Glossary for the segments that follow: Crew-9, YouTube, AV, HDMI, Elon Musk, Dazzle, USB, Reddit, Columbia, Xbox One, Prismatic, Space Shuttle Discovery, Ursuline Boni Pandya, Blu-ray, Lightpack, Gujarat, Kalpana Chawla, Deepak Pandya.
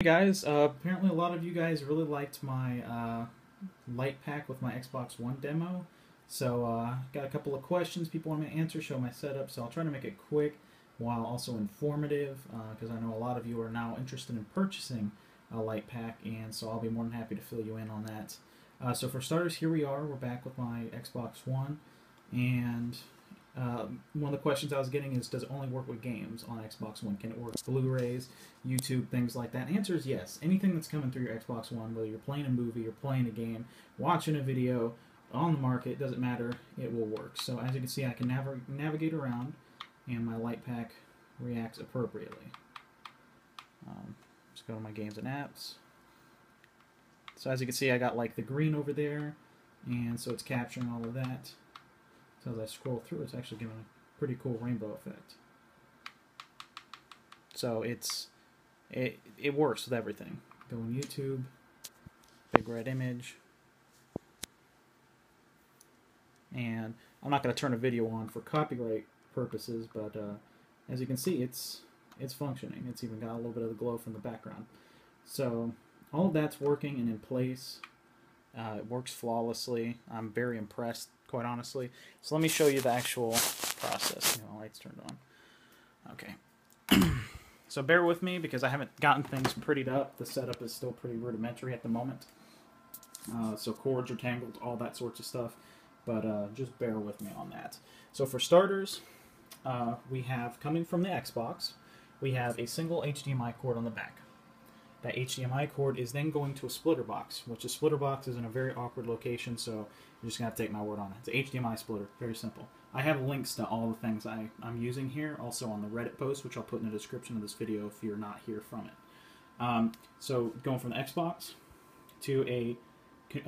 Hey guys, apparently a lot of you guys really liked my Lightpack with my Xbox One demo, so got a couple of questions people want me to answer, show my setup, so I'll try to make it quick while also informative, because I know a lot of you are now interested in purchasing a Lightpack, and so I'll be more than happy to fill you in on that. So for starters, here we are, we're back with my Xbox One, and one of the questions I was getting is, does it only work with games on Xbox One? Can it work with Blu-rays, YouTube, things like that? The answer is yes. Anything that's coming through your Xbox One, whether you're playing a movie, you're playing a game, watching a video, on the market, doesn't matter, it will work. So as you can see, I can navigate around, and my Lightpack reacts appropriately. Just go to my games and apps. So as you can see, I got like the green over there, and so it's capturing all of that. So as I scroll through, it's actually giving a pretty cool rainbow effect. So it works with everything. Go on YouTube, big red image. And I'm not going to turn a video on for copyright purposes, but as you can see, it's functioning. It's even got a little bit of the glow from the background. So all of that's working and in place. It works flawlessly. I'm very impressed, quite honestly. So let me show you the actual process. My light's turned on. Okay. So bear with me because I haven't gotten things prettied up. The setup is still pretty rudimentary at the moment. So cords are tangled, all that sorts of stuff. But just bear with me on that. So for starters, we have, coming from the Xbox, we have a single HDMI cord on the back. That HDMI cord is then going to a splitter box, which the splitter box is in a very awkward location, so you're just going to have to take my word on it. It's an HDMI splitter, very simple. I have links to all the things I'm using here, also on the Reddit post, which I'll put in the description of this video if you're not here from it. So going from the Xbox to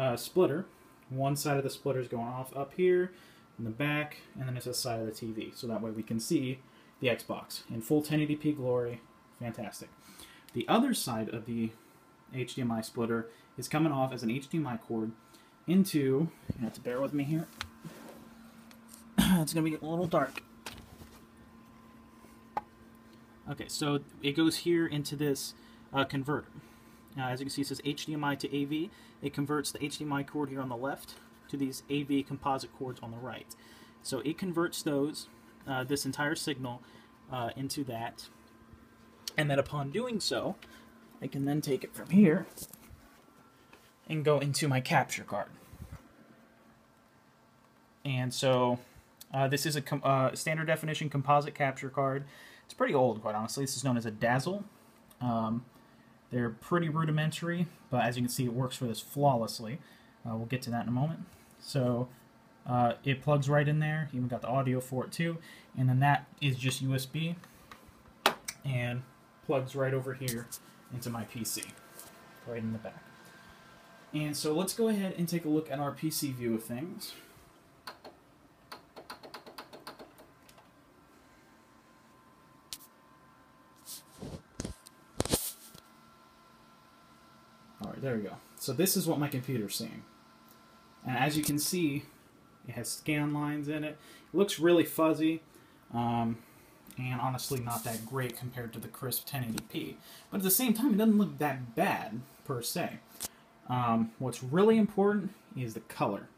a splitter, one side of the splitter is going off up here, in the back, and then it's the side of the TV, so that way we can see the Xbox in full 1080p glory, fantastic. The other side of the HDMI splitter is coming off as an HDMI cord into, you have to bear with me here, it's going to be a little dark. Okay, so it goes here into this converter. As you can see, it says HDMI to AV. It converts the HDMI cord here on the left to these AV composite cords on the right. So it converts those, this entire signal, into that. And then upon doing so, I can then take it from here and go into my capture card. And so this is a standard definition composite capture card. It's pretty old, quite honestly. This is known as a Dazzle. They're pretty rudimentary, but as you can see, it works for this flawlessly. We'll get to that in a moment. So it plugs right in there. You even got the audio for it too. And then that is just USB and plugs right over here into my PC, right in the back. And so let's go ahead and take a look at our PC view of things. All right, there we go. So this is what my computer's seeing. And as you can see, it has scan lines in it. It looks really fuzzy. And honestly not that great compared to the crisp 1080p. But at the same time, it doesn't look that bad, per se. What's really important is the color.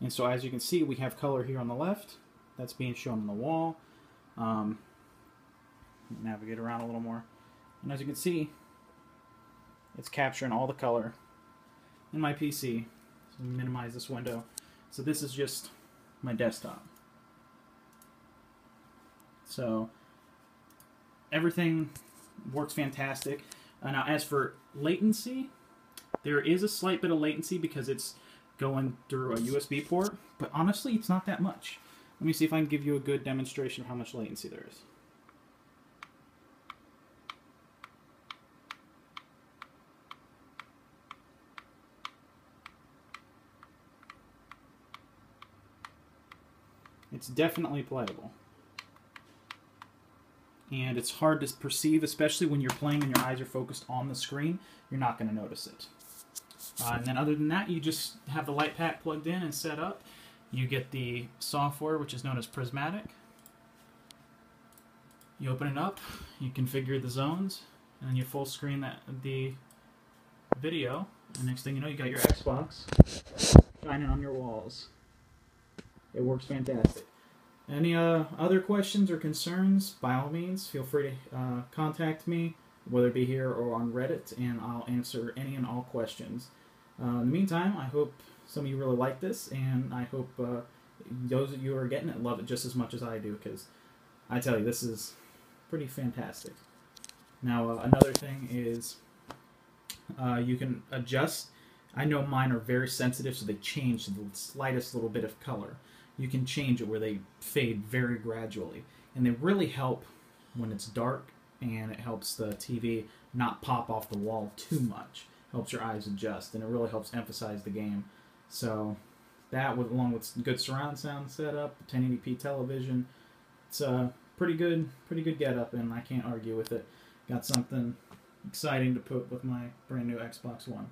And so as you can see, we have color here on the left. That's being shown on the wall. Navigate around a little more. And as you can see, it's capturing all the color in my PC. So minimize this window. So this is just my desktop. So everything works fantastic. Now as for latency, there is a slight bit of latency because it's going through a USB port, but honestly it's not that much. Let me see if I can give you a good demonstration of how much latency there is. It's definitely playable. And it's hard to perceive, especially when you're playing and your eyes are focused on the screen. You're not going to notice it. And then other than that, you just have the Lightpack plugged in and set up. You get the software, which is known as Prismatic. You open it up. You configure the zones. and you full screen that the video, and next thing you know, you got your Xbox shining on your walls. It works fantastic. Any other questions or concerns, by all means, feel free to contact me, whether it be here or on Reddit, and I'll answer any and all questions. In the meantime, I hope some of you really like this, and I hope those of you who are getting it love it just as much as I do, because I tell you, this is pretty fantastic. Now, another thing is you can adjust. I know mine are very sensitive, so they change the slightest little bit of color. You can change it where they fade very gradually, and they really help when it's dark, and it helps the TV not pop off the wall too much. Helps your eyes adjust, and it really helps emphasize the game. So that, with, along with good surround sound setup, 1080p television, it's a pretty good getup, and I can't argue with it. Got something exciting to put with my brand new Xbox One.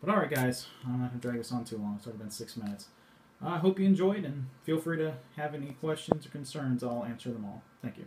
But alright guys, I'm not going to drag this on too long, it's already been 6 minutes. I hope you enjoyed, and feel free to have any questions or concerns, I'll answer them all. Thank you.